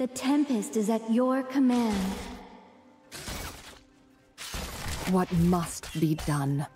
The tempest is at your command. What must be done?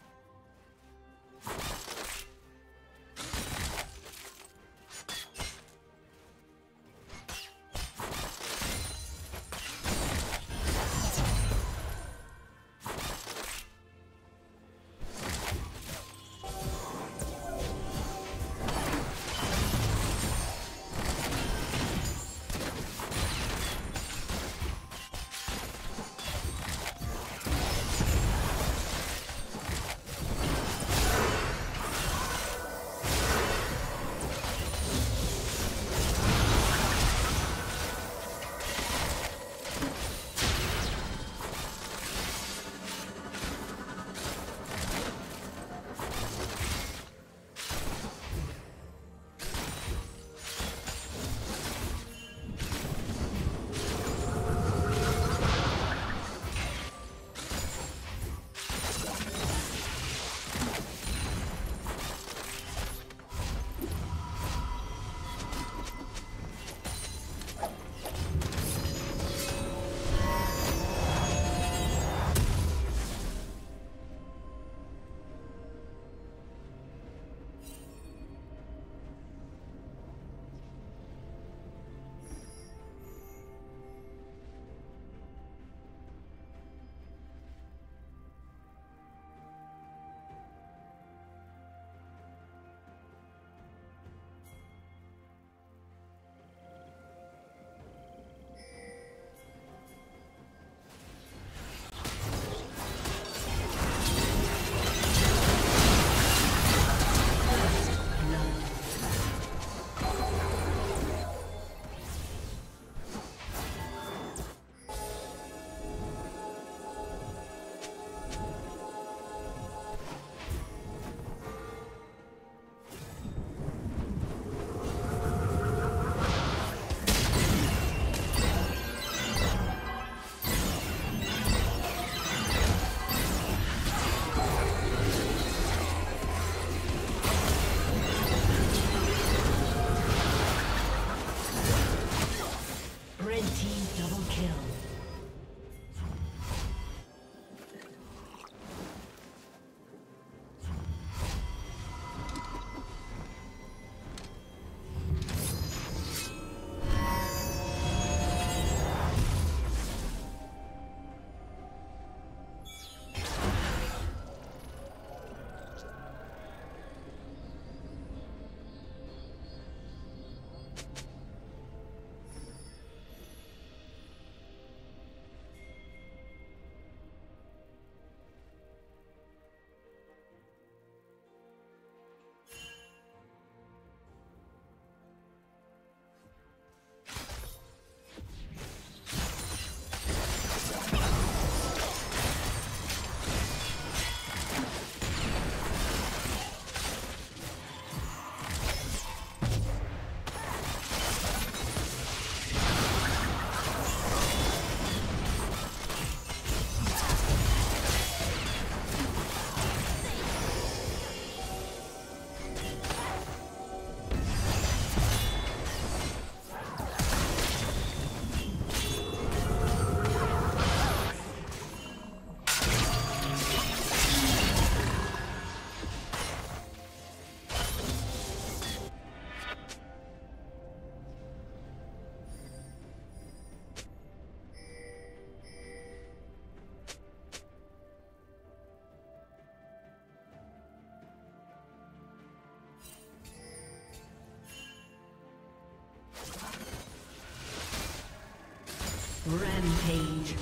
Rampage.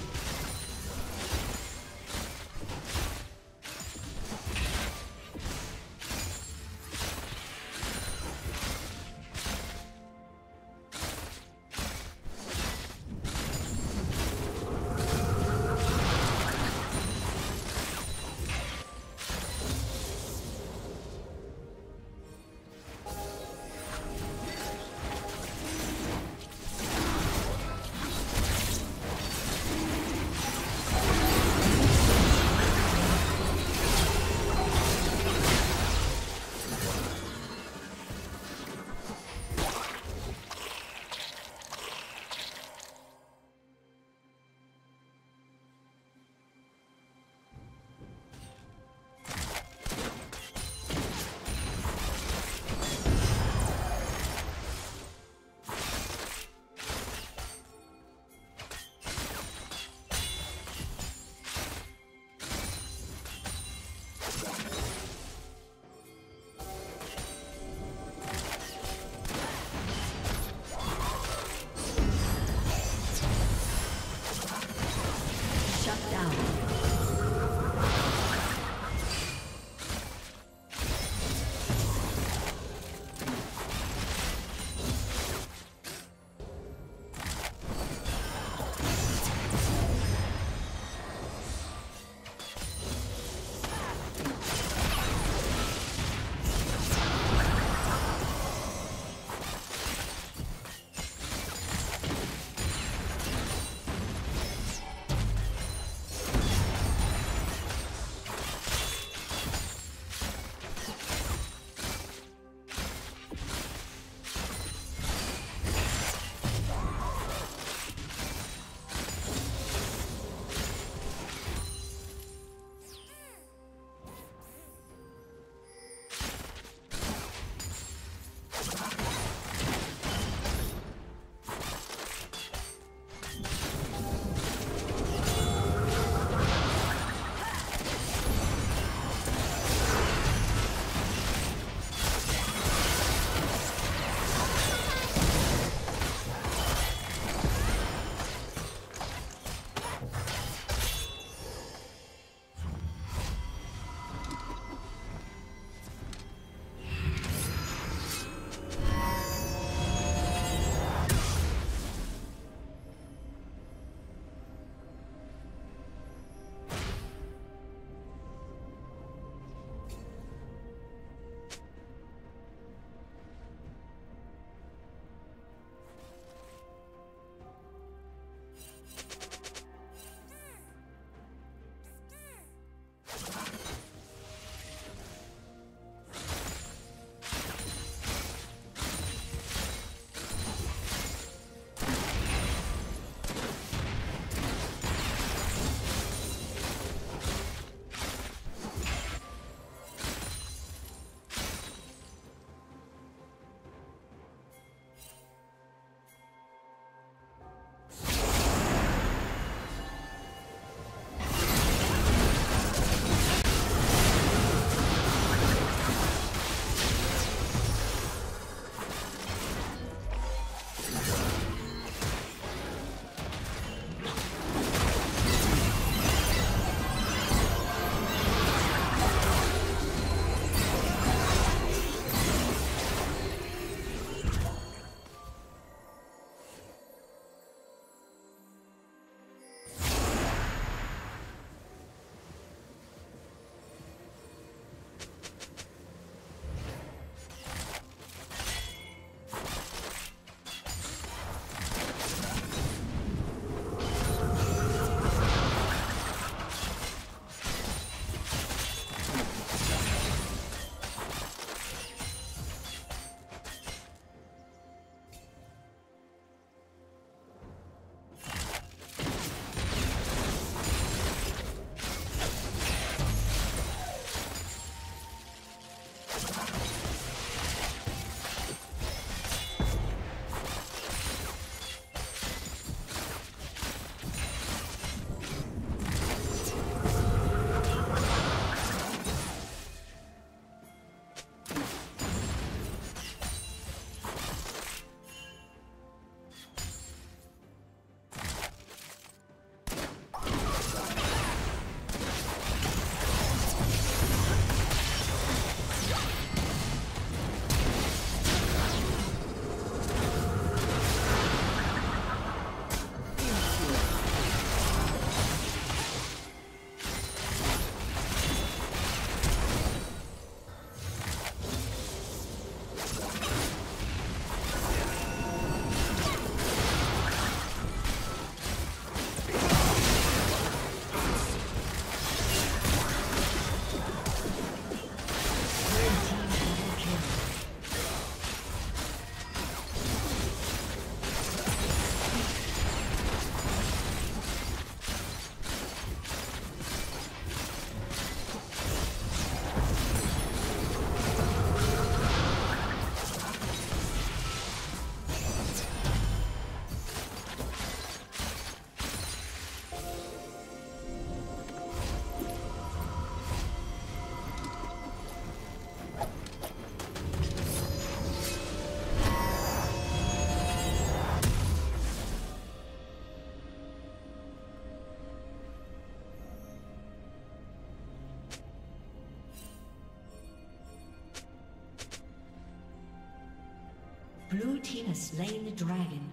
team has slain the dragon.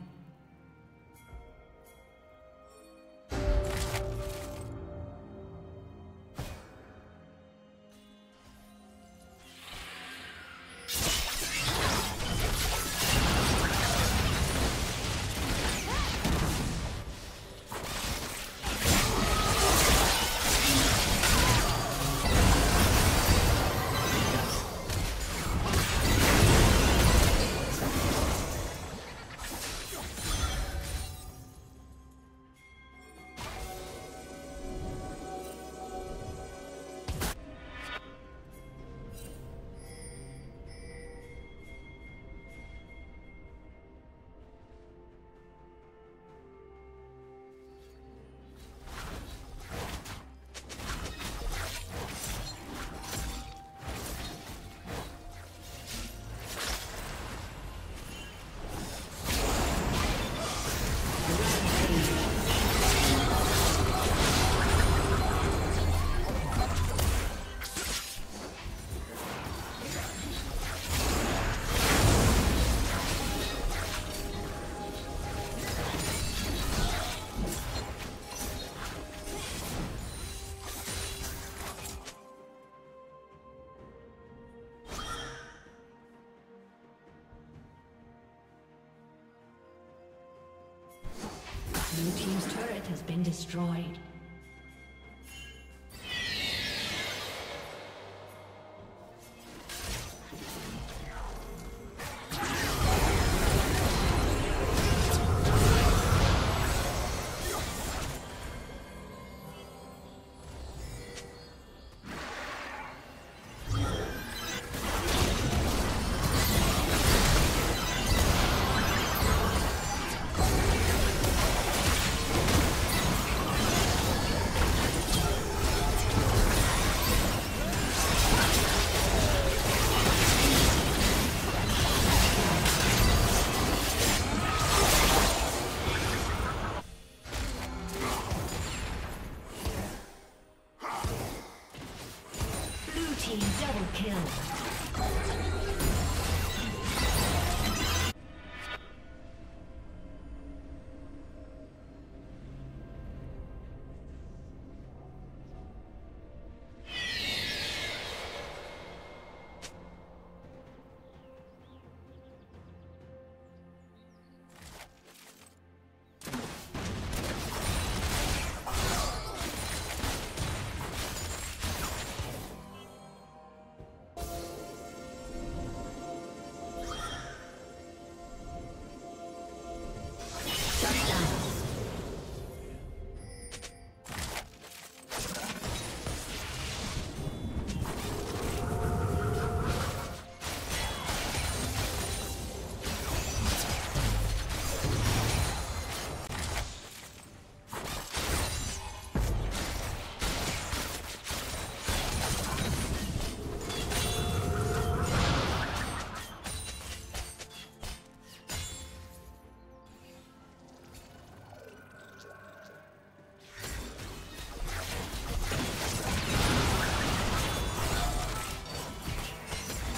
Blue team's turret has been destroyed.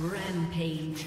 Rampage.